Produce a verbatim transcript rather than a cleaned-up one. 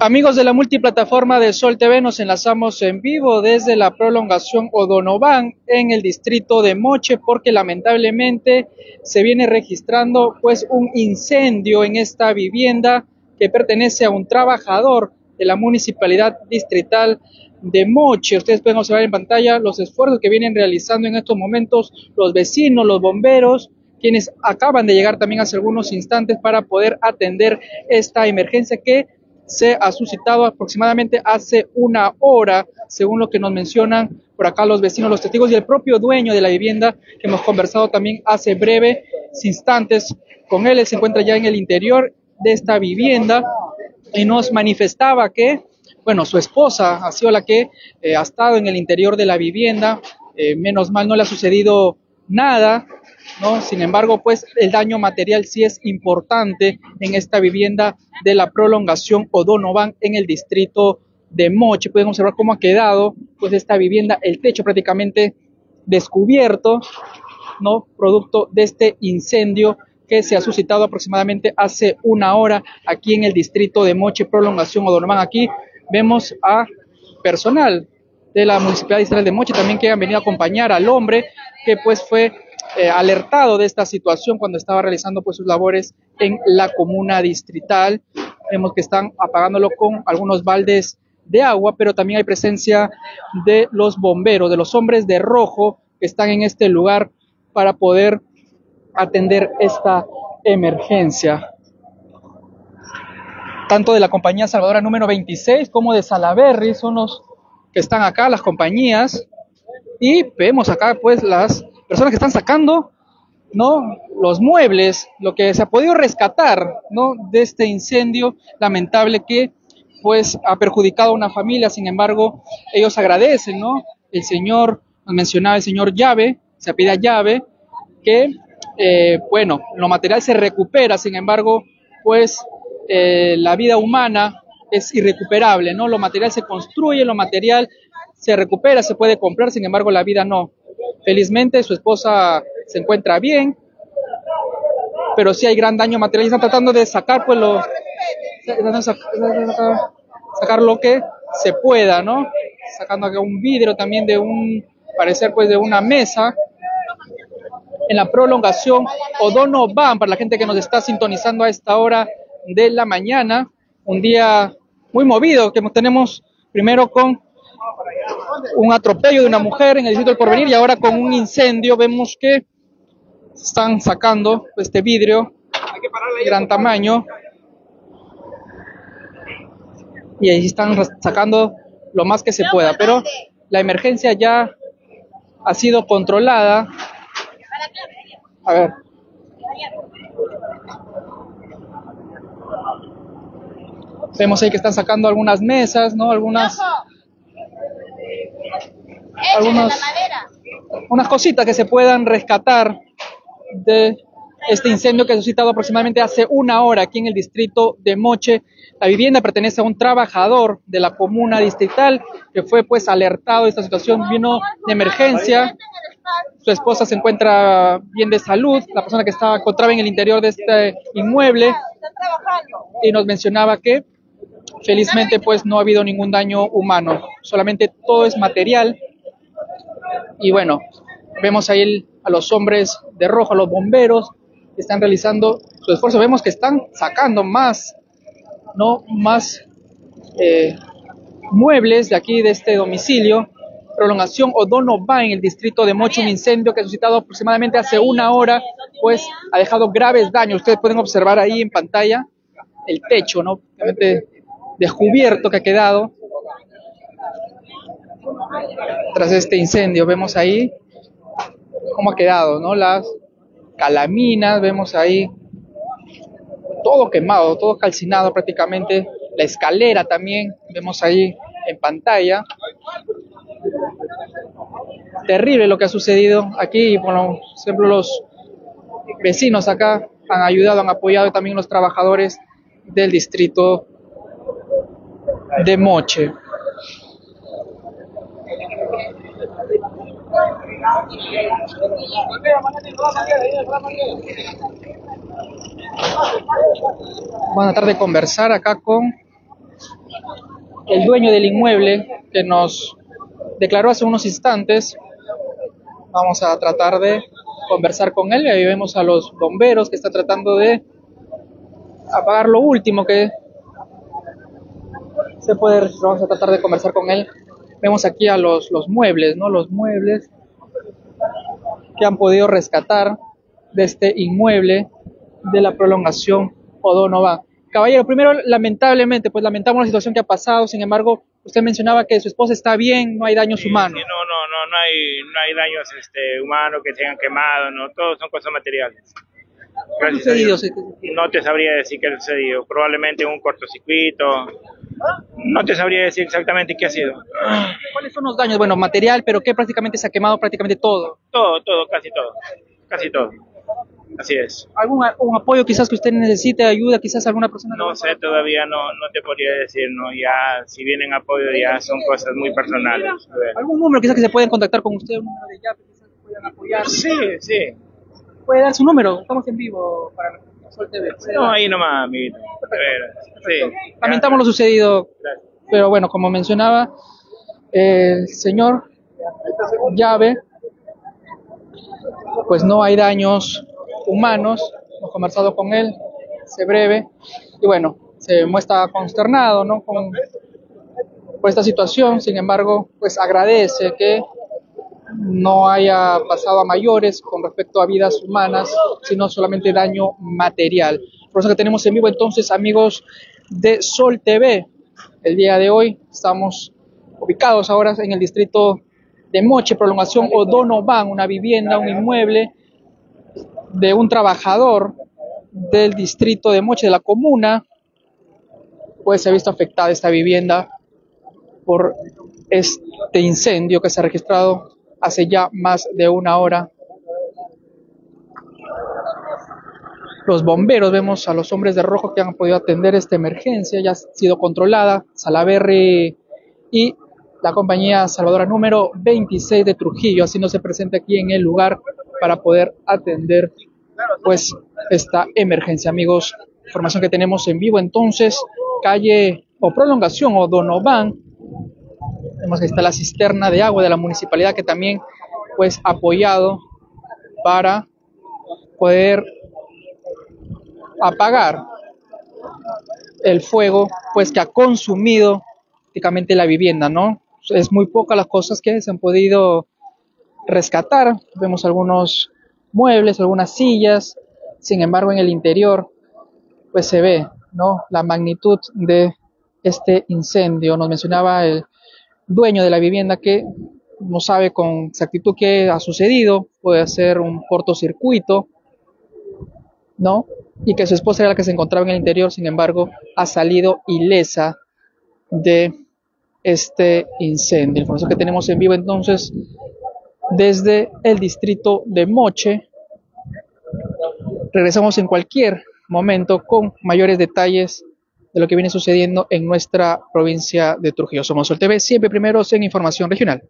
Amigos de la multiplataforma de Sol T V, nos enlazamos en vivo desde la prolongación O'Donovan en el distrito de Moche, porque lamentablemente se viene registrando pues un incendio en esta vivienda que pertenece a un trabajador de la municipalidad distrital de Moche. Ustedes pueden observar en pantalla los esfuerzos que vienen realizando en estos momentos los vecinos, los bomberos, quienes acaban de llegar también hace algunos instantes para poder atender esta emergencia que se ha suscitado aproximadamente hace una hora, según lo que nos mencionan por acá los vecinos, los testigos y el propio dueño de la vivienda, que hemos conversado también hace breves instantes con él. Él se encuentra ya en el interior de esta vivienda y nos manifestaba que, bueno, su esposa ha sido la que eh, ha estado en el interior de la vivienda. Eh, menos mal no le ha sucedido nada, ¿no? Sin embargo, pues el daño material sí es importante en esta vivienda de la prolongación O'Donovan en el distrito de Moche. Pueden observar cómo ha quedado pues esta vivienda, el techo prácticamente descubierto, ¿no? Producto de este incendio que se ha suscitado aproximadamente hace una hora aquí en el distrito de Moche, prolongación O'Donovan. Aquí vemos a personal de la municipalidad distrital de Moche también que han venido a acompañar al hombre que pues fue Eh, alertado de esta situación cuando estaba realizando pues sus labores en la comuna distrital. Vemos que están apagándolo con algunos baldes de agua, pero también hay presencia de los bomberos, de los hombres de rojo que están en este lugar para poder atender esta emergencia, tanto de la compañía salvadora número veintiséis como de Salaverry. Son los que están acá, las compañías, y vemos acá pues las personas que están sacando, ¿no?, los muebles, lo que se ha podido rescatar, ¿no?, de este incendio lamentable que pues ha perjudicado a una familia. Sin embargo, ellos agradecen, ¿no? El señor, nos mencionaba el señor Llave, se apellida Llave, que eh, bueno, lo material se recupera, sin embargo, pues eh, la vida humana es irrecuperable, ¿no? Lo material se construye, lo material se recupera, se puede comprar, sin embargo la vida no. Felizmente su esposa se encuentra bien, pero sí hay gran daño material. Están tratando de sacar pues lo, sacar lo que se pueda, ¿no? Sacando acá un vidrio también de un, parecer pues de una mesa en la prolongación O'Donovan. Para la gente que nos está sintonizando a esta hora de la mañana, un día muy movido que tenemos, primero con un atropello de una mujer en el distrito del Porvenir y ahora con un incendio. Vemos que están sacando este vidrio de gran tamaño y ahí están sacando lo más que se pueda, pero la emergencia ya ha sido controlada. A ver, vemos ahí que están sacando algunas mesas, ¿no? Algunas Algunas, unas cositas que se puedan rescatar de este incendio que ha suscitado aproximadamente hace una hora aquí en el distrito de Moche. La vivienda pertenece a un trabajador de la comuna distrital que fue pues alertado de esta situación, vino de emergencia. Su esposa se encuentra bien de salud, la persona que estaba encontraba en el interior de este inmueble, y nos mencionaba que felizmente pues no ha habido ningún daño humano, solamente todo es material. Y bueno, vemos ahí el, a los hombres de rojo, a los bomberos que están realizando su esfuerzo. Vemos que están sacando más, ¿no?, más eh, muebles de aquí, de este domicilio, prolongación O'Donovan en el distrito de Moche. Un incendio que ha suscitado aproximadamente hace una hora, pues ha dejado graves daños. Ustedes pueden observar ahí en pantalla el techo, ¿no?, realmente descubierto que ha quedado tras este incendio. Vemos ahí cómo ha quedado, ¿no?, las calaminas, vemos ahí todo quemado, todo calcinado prácticamente, la escalera también, vemos ahí en pantalla. Terrible lo que ha sucedido aquí, y por ejemplo los vecinos acá han ayudado, han apoyado, y también los trabajadores del distrito de Moche. Vamos a tratar de conversar acá con el dueño del inmueble que nos declaró hace unos instantes. Vamos a tratar de conversar con él. Ahí vemos a los bomberos que están tratando de apagar lo último que se puede registrar. Vamos a tratar de conversar con él. Vemos aquí a los, los muebles, ¿no? Los muebles que han podido rescatar de este inmueble de la prolongación O'Donovan. Caballero, primero, lamentablemente, pues lamentamos la situación que ha pasado. Sin embargo, usted mencionaba que su esposa está bien, no hay daños sí, humanos. Sí, no, no, no, no hay, no hay daños este, humanos que se hayan quemado, no, todos son cosas materiales. Gracias a Dios. No te sabría decir qué ha sucedido, probablemente un cortocircuito. No te sabría decir exactamente qué ha sido. ¿Cuáles son los daños? Bueno, material, pero que prácticamente se ha quemado prácticamente todo. Todo, todo, casi todo, casi todo. Así es. ¿Algún un apoyo quizás que usted necesite, ayuda quizás a alguna persona? No sé, todavía no, no te podría decir, no, ya si vienen apoyo ya son cosas muy personales. A ver. ¿Algún número quizás que se pueden contactar con usted? ¿Un número de llave quizás que puedan apoyar? Sí, sí. ¿Puede dar su número? Estamos en vivo para Sol T V. No, ahí nomás, amiguito. Sí. Lamentamos lo sucedido, gracias. Pero bueno, como mencionaba, el señor Llave, pues no hay daños humanos, hemos conversado con él, se breve, y bueno, se muestra consternado, ¿no? Con, por esta situación. Sin embargo, pues agradece que no haya pasado a mayores con respecto a vidas humanas, sino solamente daño material. Por eso que tenemos en vivo entonces, amigos de Sol T V, el día de hoy estamos ubicados ahora en el distrito de Moche, prolongación O'Donovan, una vivienda, un inmueble de un trabajador del distrito de Moche, de la comuna, pues se ha visto afectada esta vivienda por este incendio que se ha registrado hace ya más de una hora. Los bomberos, vemos a los hombres de rojo que han podido atender esta emergencia, ya ha sido controlada. Salaverry y la compañía salvadora número veintiséis de Trujillo, haciéndose presente aquí en el lugar para poder atender pues esta emergencia. Amigos, información que tenemos en vivo entonces, calle o prolongación O'Donovan. Vemos que está la cisterna de agua de la municipalidad que también pues apoyado para poder apagar el fuego pues que ha consumido prácticamente la vivienda, ¿no? Es muy pocas las cosas que se han podido rescatar. Vemos algunos muebles, algunas sillas. Sin embargo, en el interior pues se ve, ¿no?, la magnitud de este incendio. Nos mencionaba el dueño de la vivienda que no sabe con exactitud qué ha sucedido, puede ser un cortocircuito, ¿no? Y que su esposa era la que se encontraba en el interior, sin embargo, ha salido ilesa de este incendio. La información que tenemos en vivo entonces desde el distrito de Moche. Regresamos en cualquier momento con mayores detalles de lo que viene sucediendo en nuestra provincia de Trujillo. Somos Sol T V, siempre primeros en información regional.